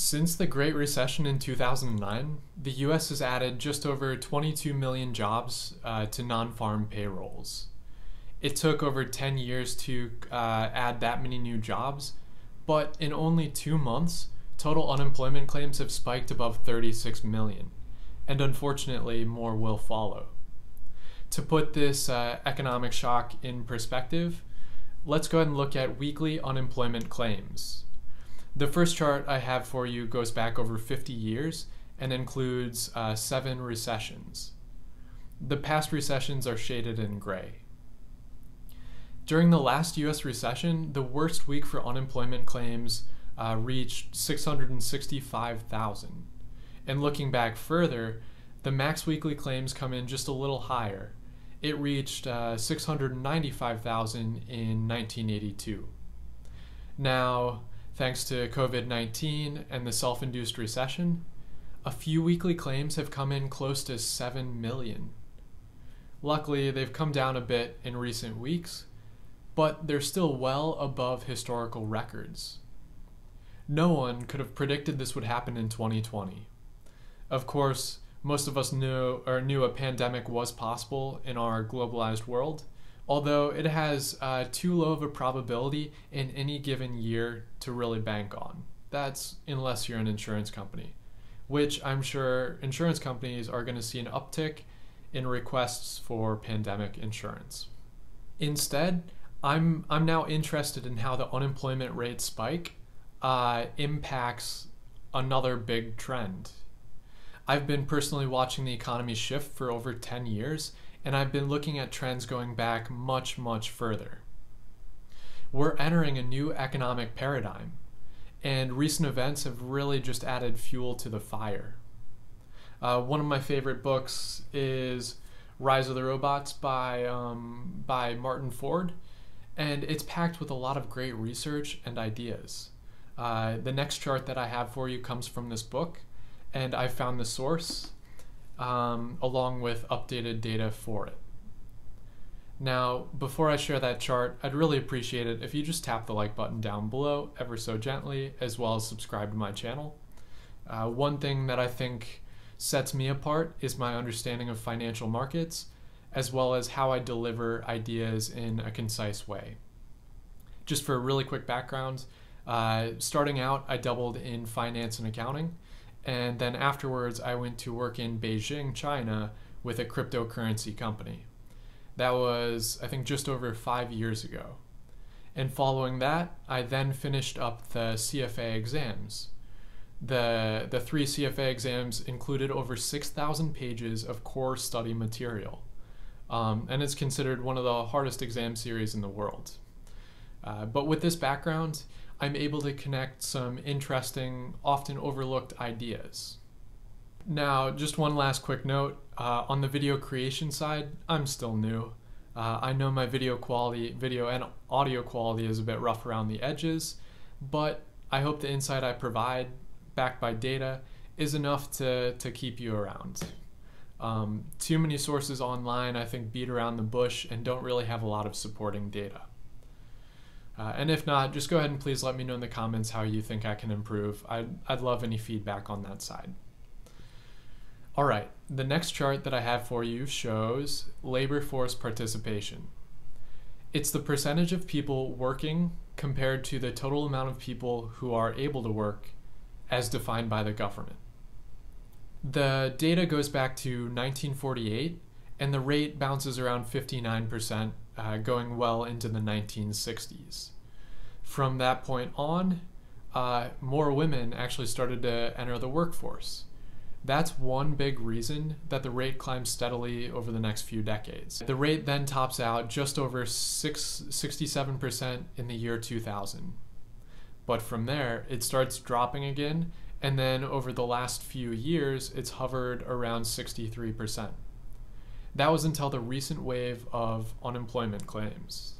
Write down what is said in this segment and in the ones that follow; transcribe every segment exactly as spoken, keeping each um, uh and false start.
Since the Great Recession in two thousand nine, the U S has added just over twenty-two million jobs uh, to non-farm payrolls. It took over ten years to uh, add that many new jobs, but in only two months, total unemployment claims have spiked above thirty-six million, and unfortunately, more will follow. To put this uh, economic shock in perspective, let's go ahead and look at weekly unemployment claims. The first chart I have for you goes back over fifty years and includes uh, seven recessions. The past recessions are shaded in gray. During the last U S recession, the worst week for unemployment claims uh, reached six hundred sixty-five thousand. And looking back further, the max weekly claims come in just a little higher. It reached uh, six hundred ninety-five thousand in nineteen eighty-two. Now, thanks to COVID nineteen and the self-induced recession, a few weekly claims have come in close to seven million. Luckily, they've come down a bit in recent weeks, but they're still well above historical records. No one could have predicted this would happen in twenty twenty. Of course, most of us knew, or knew a pandemic was possible in our globalized world, although it has uh, too low of a probability in any given year to really bank on. That's unless you're an insurance company, which I'm sure insurance companies are going to see an uptick in requests for pandemic insurance. Instead, I'm, I'm now interested in how the unemployment rate spike uh, impacts another big trend. I've been personally watching the economy shift for over ten years, and I've been looking at trends going back much, much further. We're entering a new economic paradigm, and recent events have really just added fuel to the fire. Uh, one of my favorite books is Rise of the Robots by, um, by Martin Ford, and it's packed with a lot of great research and ideas. Uh, the next chart that I have for you comes from this book, and I found the source, Um, along with updated data for it. Now, before I share that chart, I'd really appreciate it if you just tap the like button down below ever so gently, as well as subscribe to my channel. Uh, one thing that I think sets me apart is my understanding of financial markets, as well as how I deliver ideas in a concise way. Just for a really quick background, uh, starting out, I doubled in finance and accounting. And then afterwards, I went to work in Beijing, China, with a cryptocurrency company. That was, I think, just over five years ago. And following that, I then finished up the C F A exams. The, the three C F A exams included over six thousand pages of core study material. Um, and it's considered one of the hardest exam series in the world. Uh, but with this background, I'm able to connect some interesting, often overlooked ideas. Now, just one last quick note. Uh, on the video creation side, I'm still new. Uh, I know my video quality, video and audio quality is a bit rough around the edges, but I hope the insight I provide, backed by data, is enough to, to keep you around. Um, too many sources online, I think, beat around the bush and don't really have a lot of supporting data. Uh, and if not, just go ahead and please let me know in the comments how you think I can improve. I'd, I'd love any feedback on that side. All right, the next chart that I have for you shows labor force participation. It's the percentage of people working compared to the total amount of people who are able to work as defined by the government. The data goes back to nineteen forty-eight, and the rate bounces around fifty-nine percent. Uh, going well into the nineteen sixties. From that point on, uh, more women actually started to enter the workforce. That's one big reason that the rate climbs steadily over the next few decades. The rate then tops out just over sixty-seven percent in the year two thousand. But from there, it starts dropping again, and then over the last few years, it's hovered around sixty-three percent. That was until the recent wave of unemployment claims.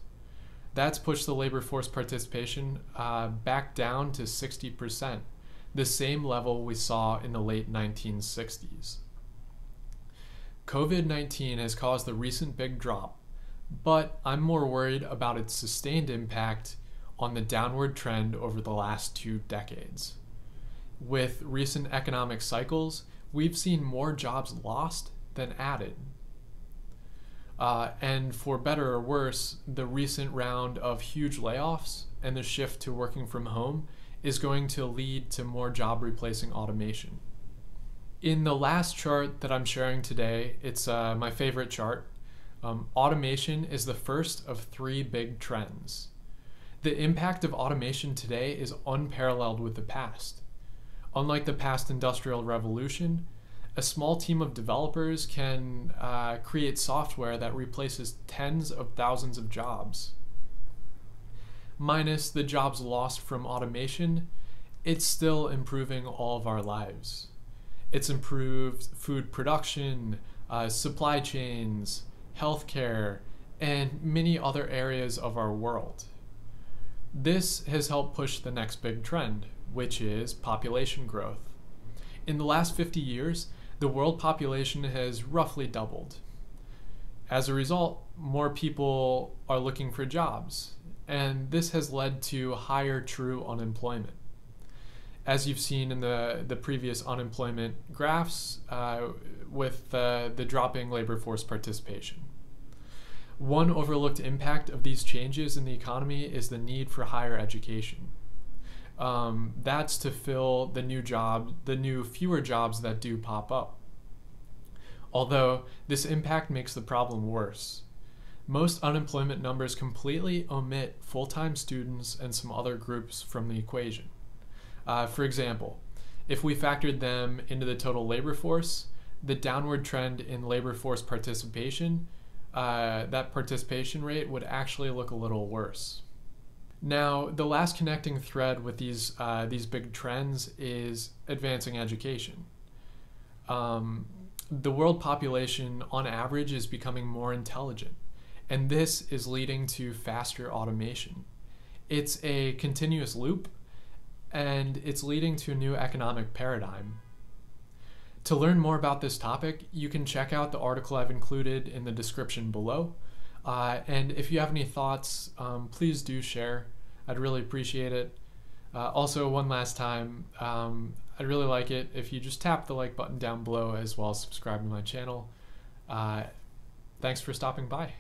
That's pushed the labor force participation uh, back down to sixty percent, the same level we saw in the late nineteen sixties. COVID nineteen has caused the recent big drop, but I'm more worried about its sustained impact on the downward trend over the last two decades. with recent economic cycles, we've seen more jobs lost than added. Uh, and for better or worse, the recent round of huge layoffs and the shift to working from home is going to lead to more job replacing automation. In the last chart that I'm sharing today, it's uh, my favorite chart. Um, automation is the first of three big trends. The impact of automation today is unparalleled with the past. Unlike the past industrial revolution, a small team of developers can uh, create software that replaces tens of thousands of jobs. Minus the jobs lost from automation, it's still improving all of our lives. It's improved food production, uh, supply chains, healthcare, and many other areas of our world. This has helped push the next big trend, which is population growth. In the last fifty years, the world population has roughly doubled. As a result, more people are looking for jobs, and this has led to higher true unemployment. As you've seen in the, the previous unemployment graphs uh, with uh, the dropping labor force participation. One overlooked impact of these changes in the economy is the need for higher education. Um, that's to fill the new job, the new fewer jobs that do pop up. Although this impact makes the problem worse. Most unemployment numbers completely omit full-time students and some other groups from the equation. Uh, for example, if we factored them into the total labor force, the downward trend in labor force participation, uh, that participation rate would actually look a little worse. Now, the last connecting thread with these, uh, these big trends is advancing education. Um, the world population, on average, is becoming more intelligent, and this is leading to faster automation. It's a continuous loop, and it's leading to a new economic paradigm. To learn more about this topic, you can check out the article I've included in the description below. Uh, and if you have any thoughts, um, please do share. I'd really appreciate it. Uh, also, one last time, um, I'd really like it if you just tap the like button down below, as well as subscribe to my channel. Uh, thanks for stopping by.